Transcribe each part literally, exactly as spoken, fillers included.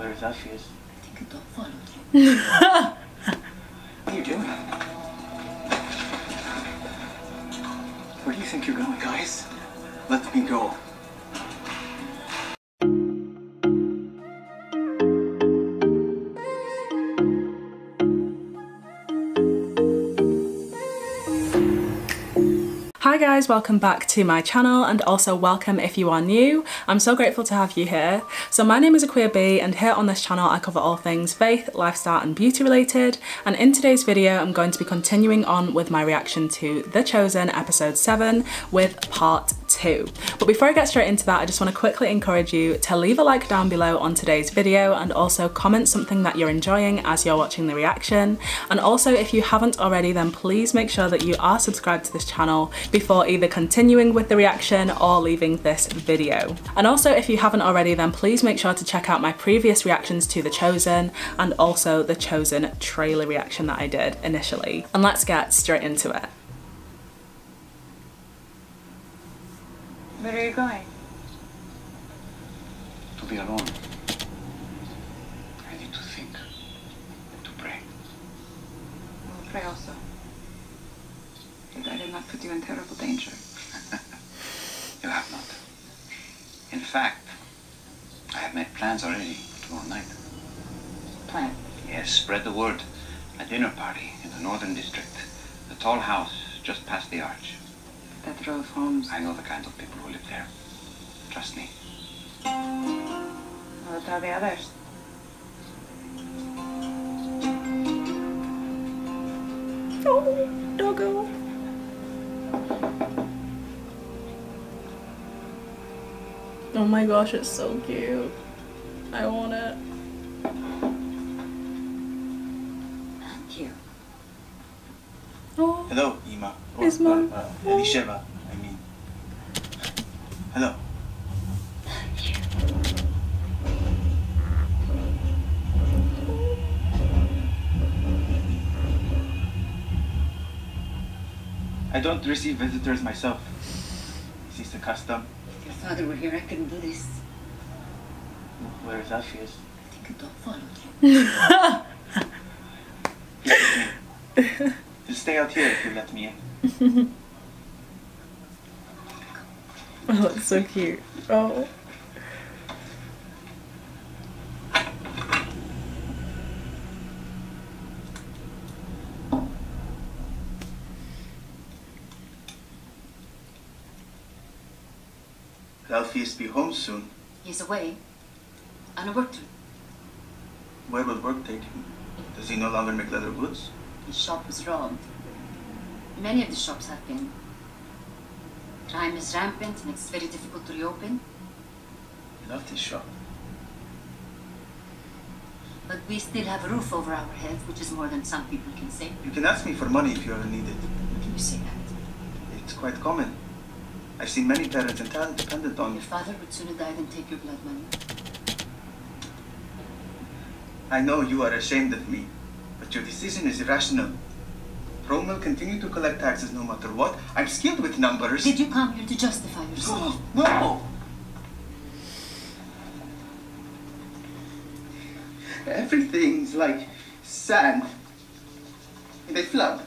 Where is Ashish? I think a dog followed you. What are you doing? Where do you think you're going, guys? Let me go. Hi guys, welcome back to my channel, and also welcome if you are new. I'm so grateful to have you here. So my name is Akua B, and here on this channel I cover all things faith, lifestyle and beauty related, and in today's video I'm going to be continuing on with my reaction to The Chosen episode seven with part two. But before I get straight into that, I just want to quickly encourage you to leave a like down below on today's video, and also comment something that you're enjoying as you're watching the reaction. And also, if you haven't already, then please make sure that you are subscribed to this channel before either continuing with the reaction or leaving this video. And also, if you haven't already, then please make sure to check out my previous reactions to The Chosen and also The Chosen trailer reaction that I did initially. And let's get straight into it. Where are you going? To be alone. I need to think and to pray. I will pray also. I did not put you in terrible danger. You have not. In fact, I have made plans already tomorrow night. Plans? Yes, spread the word. A dinner party in the Northern District. The tall house just past the arch. That row of homes. I know the kind of people who live there. Trust me. What are the others? Oh, doggo. Oh my gosh, it's so cute. I want it. Thank you. Oh. Hello, Ima. Or, it's my... Uh, uh, Elisheva, I mean. Hello. Thank you. I don't receive visitors myself. This is the custom. If your father were here, I couldn't do this. Where is Alpheus? I think a dog followed you. Just stay out here if you let me in. Oh, that's so cute. Oh. Alpheus be home soon. He's away. On a work trip. Where will work take him? Does he no longer make leather goods? His shop was robbed. Many of the shops have been. Crime is rampant and it's very difficult to reopen. I love this shop. But we still have a roof over our heads, which is more than some people can say. You can ask me for money if you ever need it. How can you say that? It's quite common. I've seen many parents and talent dependent on... Your father would sooner die than take your blood money. I know you are ashamed of me, but your decision is irrational. Rome will continue to collect taxes no matter what. I'm skilled with numbers. Did you come here to justify yourself? No! No! Everything's like sand in a flood.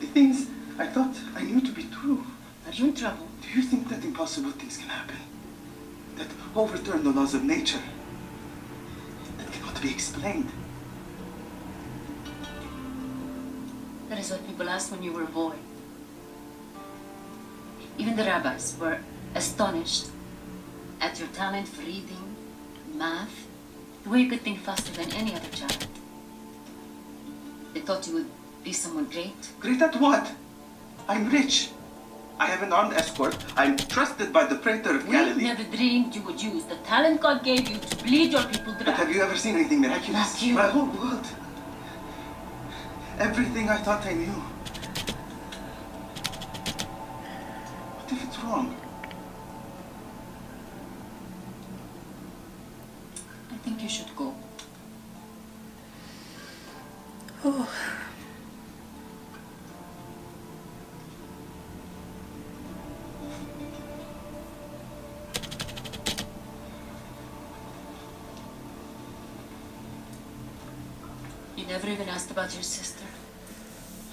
The things I thought I knew to be true. Are you in trouble? Do you think that impossible things can happen? That overturn the laws of nature? That cannot be explained? That is what people asked when you were a boy. Even the rabbis were astonished at your talent for reading, math, the way you could think faster than any other child. They thought you would be someone great. Great at what? I'm rich. I have an armed escort. I'm trusted by the Praetor of Galilee. We never dreamed you would use the talent God gave you to bleed your people dry. But have you ever seen anything miraculous? Not you. My whole world. Everything I thought I knew. What if it's wrong? I think you should go. Oh. You never even asked about your sister.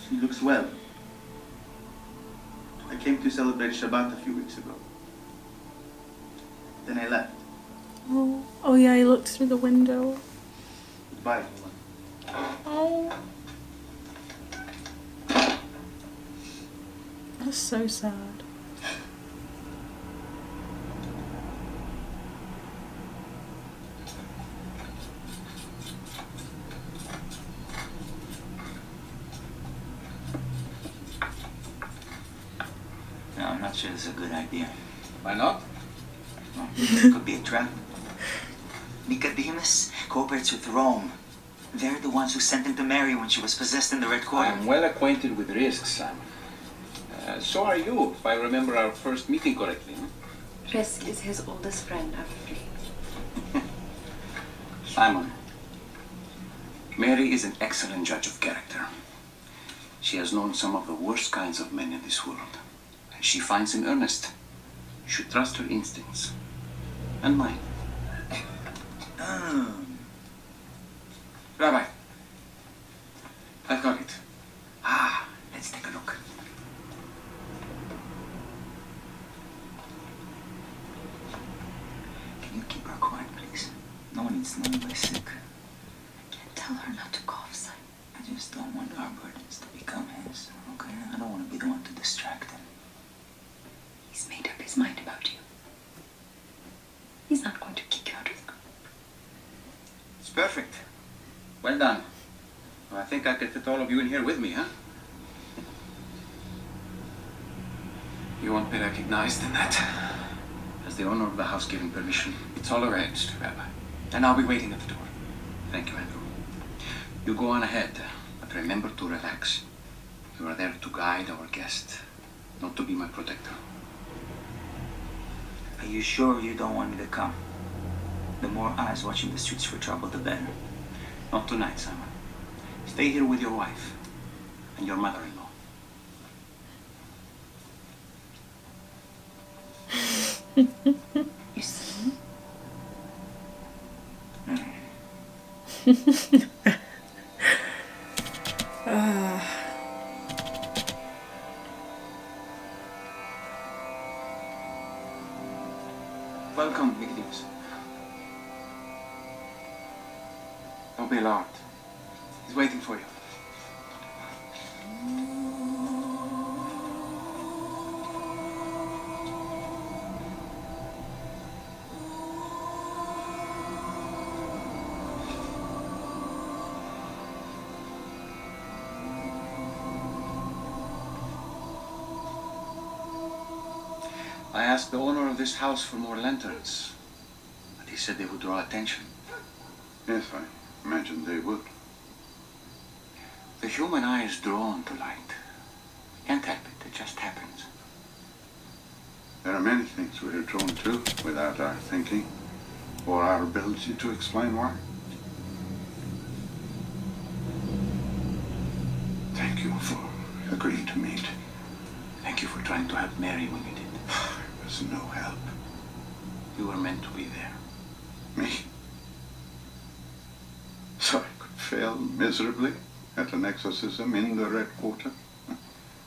She looks well. I came to celebrate Shabbat a few weeks ago. Then I left. Oh, oh yeah, he looked through the window. Goodbye, everyone. Oh. That's so sad. No, I'm not sure this is a good idea. Why not? Well, it could be a trap. Nicodemus cooperates with Rome. They're the ones who sent him to Mary when she was possessed in the Red Quarter. I'm well acquainted with risks, Simon. Uh, so are you, if I remember our first meeting correctly. Risk is his oldest friend after me. Simon, Mary is an excellent judge of character. She has known some of the worst kinds of men in this world. She finds him earnest. You should trust her instincts. And mine. Um. Rabbi, I've got it. Ah, let's take a look. Can you keep her quiet, please? No one needs to know if I'm sick. Tell her not to cough, son. I just don't want our burdens to become his, okay? I don't want to be the one to distract him. He's made up his mind about you. He's not going to kick you out of the group. It's perfect. Well done. Well, I think I could fit all of you in here with me, huh? You won't be recognized in that. As the owner of the house giving permission, it's all arranged, Rabbi. And I'll be waiting at the door. Thank you, Andrew. You go on ahead, but remember to relax. You are there to guide our guest, not to be my protector. Are you sure you don't want me to come? The more eyes watching the streets for trouble, the better. Not tonight, Simon. Stay here with your wife and your mother-in-law. You see? Mm. uh. Welcome, Nicodemus. Don't be alarmed. He's waiting for you. I asked the owner of this house for more lanterns, but he said they would draw attention. Yes, I imagine they would. The human eye is drawn to light. Can't help it, it just happens. There are many things we are drawn to without our thinking, or our ability to explain why. Thank you for agreeing to meet. Thank you for trying to help Mary when you did. It was no help. You were meant to be there. Me? So I could fail miserably at an exorcism in the Red Quarter?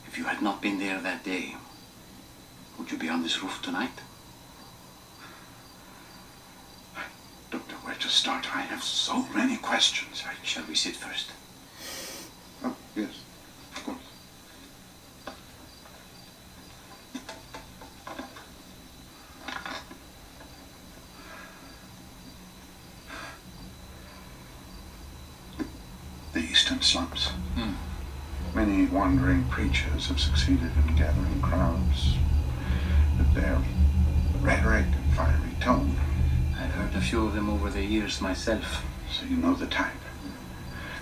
If you had not been there that day, would you be on this roof tonight? I don't know where to start. I have so many questions. I... Shall we sit first? Oh, yes. Of course. Slums. Hmm. Many wandering preachers have succeeded in gathering crowds with their rhetoric and fiery tone. I've heard a few of them over the years myself. So you know the type.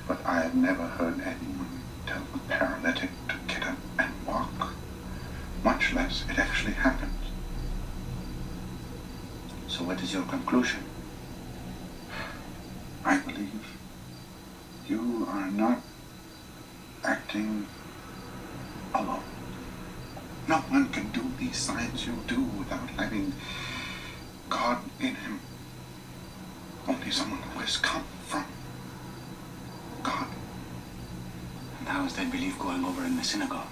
But I have never heard anyone tell the paralytic to get up and walk, much less it actually happened. So what is your conclusion? I believe you are not acting alone. No one can do these signs you do without having God in him. Only someone who has come from God. cows they believe going over in the synagogue.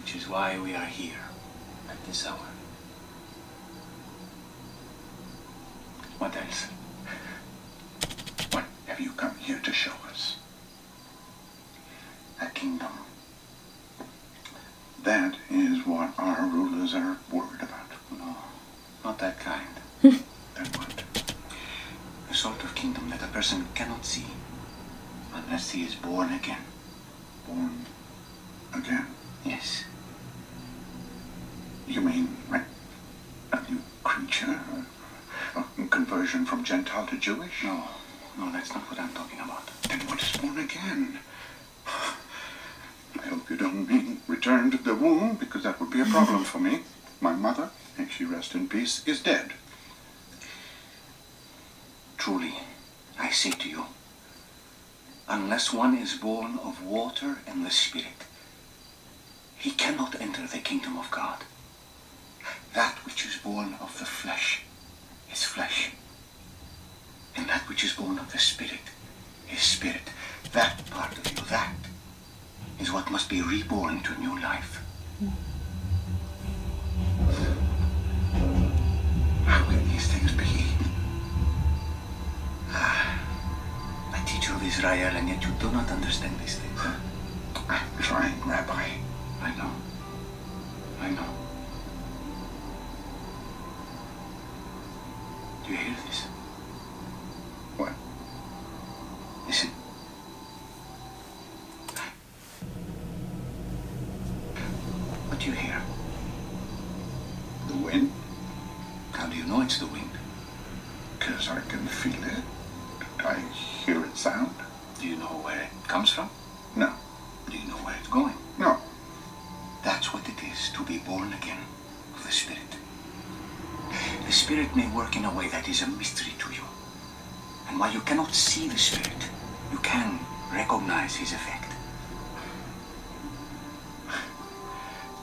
Which is why we are here at this hour. What else? What have you come here to show us? A kingdom. That is what our rulers are worried about. No, not that kind. That what? The sort of kingdom that a person cannot see unless he is born again. Born again? Yes. You mean like a new creature? A conversion from Gentile to Jewish? No, no, that's not what I'm talking about. Then what is born again? I hope you don't mean return to the womb, because that would be a problem for me. My mother, if she rest in peace, is dead. Truly, I say to you, unless one is born of water and the Spirit, he cannot enter the kingdom of God. That which is born of the flesh is flesh, and that which is born of the Spirit is spirit. That part of you, that is what must be reborn to new life. How will these things be? Ah, I teach you of Israel, and yet you do not understand these things. I'm trying, Rabbi. I know. I know. Do you hear this? What? Listen. What do you hear? The wind. How do you know it's the wind? Because I can feel it. I hear it sound. Do you know where it comes from? No. Do you know where it's going? No. That's what it is to be born again of the Spirit. The Spirit may work in a way that is a mystery to you. And while you cannot see the Spirit, you can recognize his effect.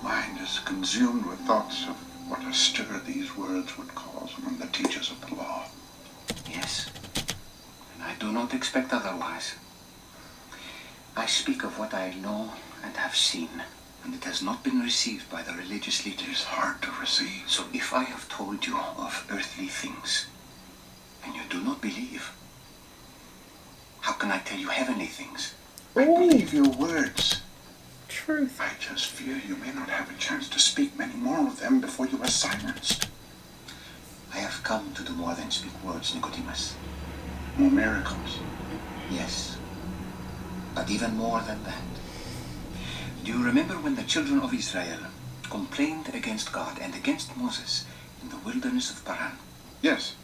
Mind is consumed with thoughts of what a stir these words would cause among the teachers of the law. Yes, and I do not expect otherwise. I speak of what I know and have seen, and it has not been received by the religious leaders. It is hard to receive. So if I have told you of earthly things, and you do not believe, how can I tell you heavenly things? Ooh. I believe your words. Truth. I just fear you may not have a chance to speak many more of them before you are silenced. I have come to do more than speak words, Nicodemus. More miracles? Yes. But even more than that. Do you remember when the children of Israel complained against God and against Moses in the wilderness of Paran? Yes.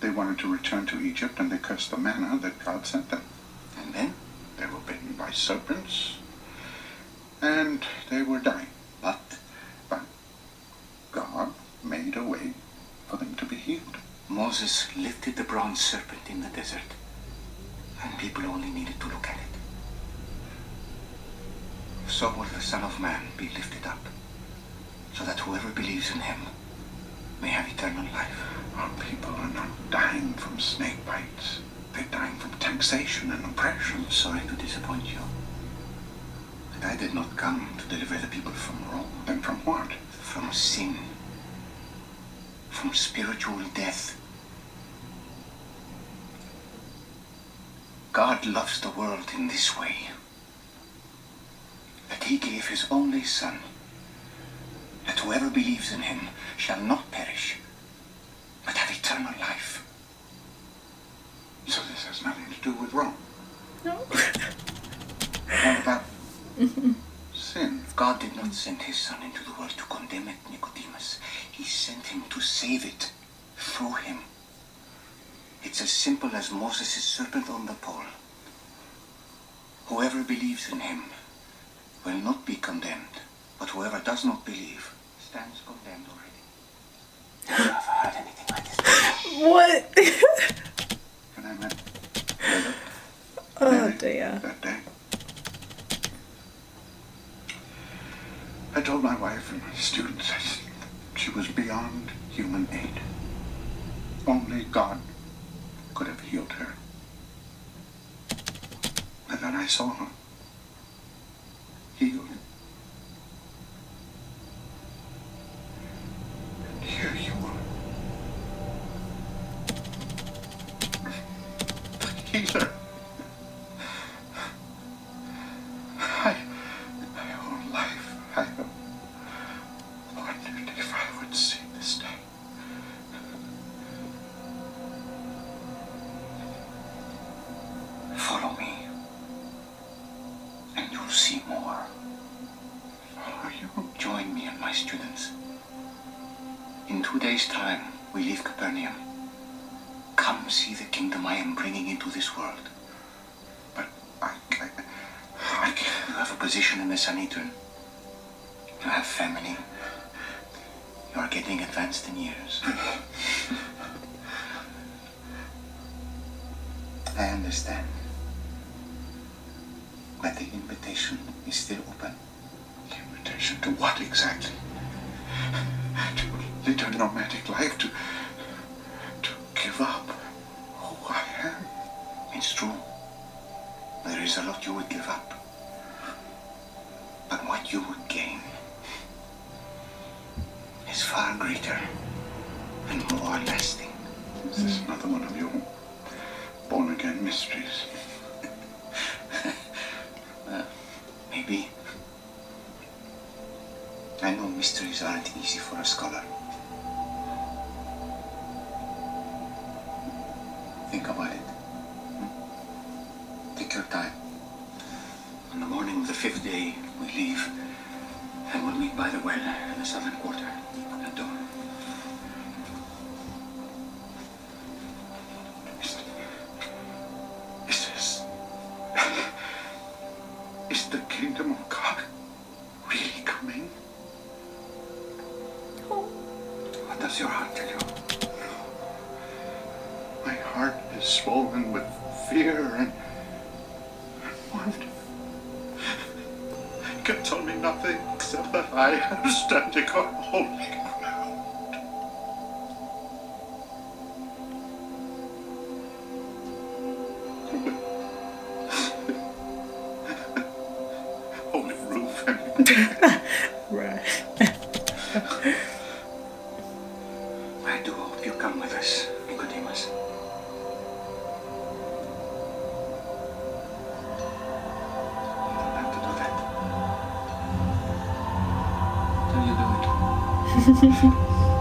They wanted to return to Egypt, and they cursed the manna that God sent them. And then? They were bitten by serpents, and they were dying. But? But God made a way for them to be healed. Moses lifted the bronze serpent in the desert, and people only needed to look at it. So will the Son of Man be lifted up, so that whoever believes in him may have eternal life. Our people are not dying from snake bites. They're dying from taxation and oppression. I'm sorry to disappoint you, but I did not come to deliver the people from wrong. Then from what? From sin. From spiritual death. God loves the world in this way. That he gave his only Son, that whoever believes in him shall not perish, but have eternal life. So this has nothing to do with wrong? No. What about sin? God did not send his Son into the world to condemn it, Nicodemus. He sent him to save it, through him. It's as simple as Moses' serpent on the pole. Whoever believes in him will not be condemned, but whoever does not believe stands condemned already. Have you ever heard anything like this? What? When I met David, oh Mary, dear. That day, I told my wife and my students she was beyond human aid. Only God could have healed her. and then I saw him healed. And here you are, the healer. I, my whole life, I have wondered if I would see this day. Follow me, and you'll see more. Follow you? Join me and my students. In two days' time, we leave Capernaum. Come see the kingdom I am bringing into this world. But I, I, I you have a position in the Sanhedrin. You have family. You are getting advanced in years. I understand. But the invitation is still open. The invitation to what exactly? To lead a nomadic life, to, to give up who I am. It's true. There is a lot you would give up. But what you would gain is far greater and more lasting. Is this another one of your born-again mysteries? Uh, maybe. I know mysteries aren't easy for a scholar. Think about it. Take your time. On the morning of the fifth day, we leave, and we'll meet by the well in the Southern Quarter, at dawn. Is, is this... Is the kingdom of God really coming? Oh. What does your heart tell you? My heart is swollen with fear and... and wonder. You can tell me nothing except that I am standing on holy ground. Holy roof. Right. I do hope you come with us, Nicodemus.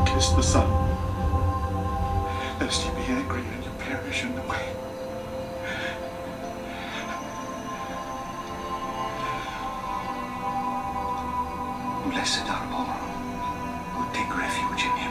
Kiss the sun, lest he be angry and you perish in the way. Blessed are all who take refuge in him.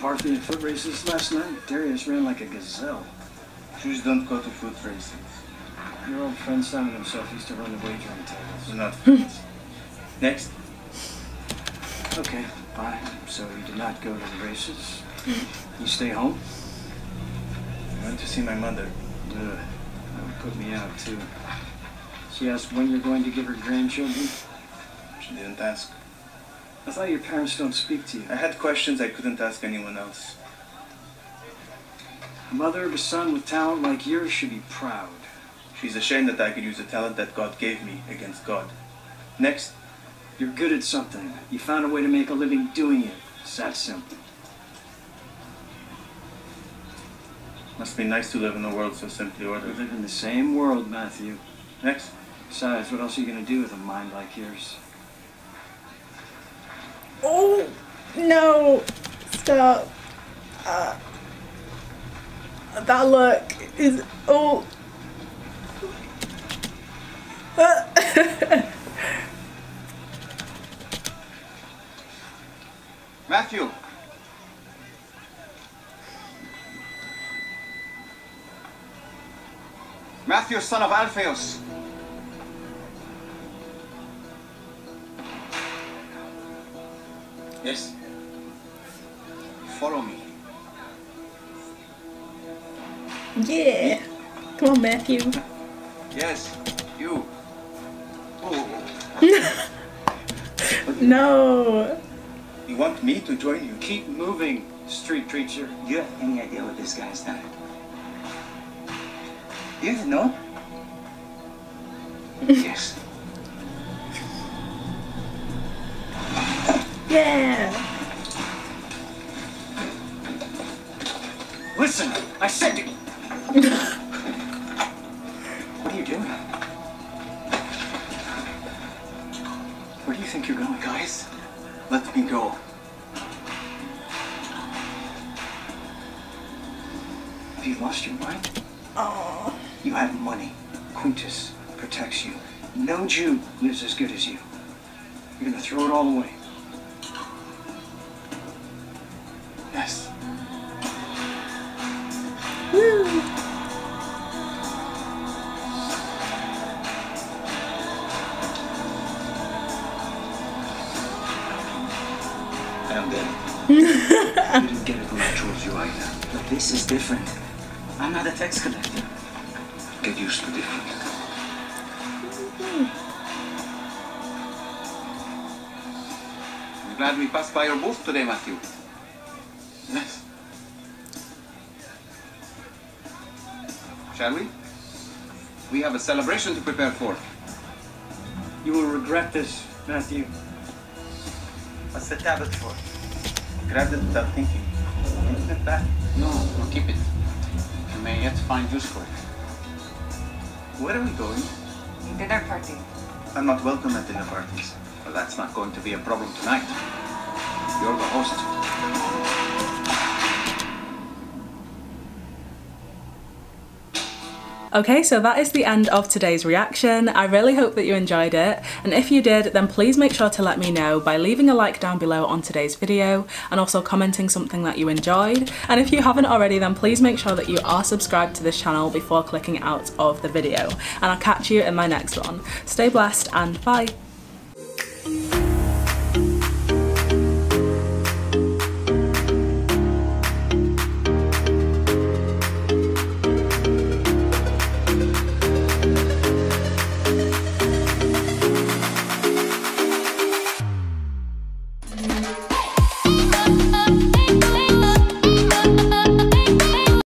Parthian foot races last night? Darius ran like a gazelle. Jews don't go to foot races. Your old friend Simon himself used to run the wagering tables. We're not friends. Next. Okay, bye. So you did not go to the races? You stay home? I went to see my mother. Ugh, that would put me out too. She asked when you're going to give her grandchildren? She didn't ask. I thought your parents don't speak to you. I had questions I couldn't ask anyone else. A mother of a son with talent like yours should be proud. She's ashamed that I could use the talent that God gave me against God. Next. You're good at something. You found a way to make a living doing it. It's that simple. Must be nice to live in a world so simply ordered. We live in the same world, Matthew. Next. Besides, what else are you going to do with a mind like yours? Oh, no, stop. Uh, that look is, oh. Uh. Matthew. Matthew, son of Alpheus. Yes. follow me. Yeah. Come on, Matthew. Yes, you. Oh. No. You want me to join you? Keep moving, street preacher. You have any idea what this guy's done? Yes, no? Yes. Yeah. Listen, I said to... What are you doing? Where do you think you're going, guys? Let me go. Have you lost your mind? Oh. You have money. Quintus protects you. No Jew lives as good as you. You're gonna throw it all away. Yes. I didn't get it when I chose you either. But this is different. I'm not a tax collector. Get used to different. I'm glad we passed by your booth today, Matthew. Yes. Shall we? We have a celebration to prepare for. You will regret this, Matthew. What's the tablet for? Grab it without thinking. Isn't it that? No, we'll keep it. You may yet find use for it. Where are we going? Dinner party. I'm not welcome at dinner parties. Well, that's not going to be a problem tonight. You're the host. Okay, so that is the end of today's reaction. I really hope that you enjoyed it, and if you did, then please make sure to let me know by leaving a like down below on today's video and also commenting something that you enjoyed. And if you haven't already, then please make sure that you are subscribed to this channel before clicking out of the video, and I'll catch you in my next one. Stay blessed and bye!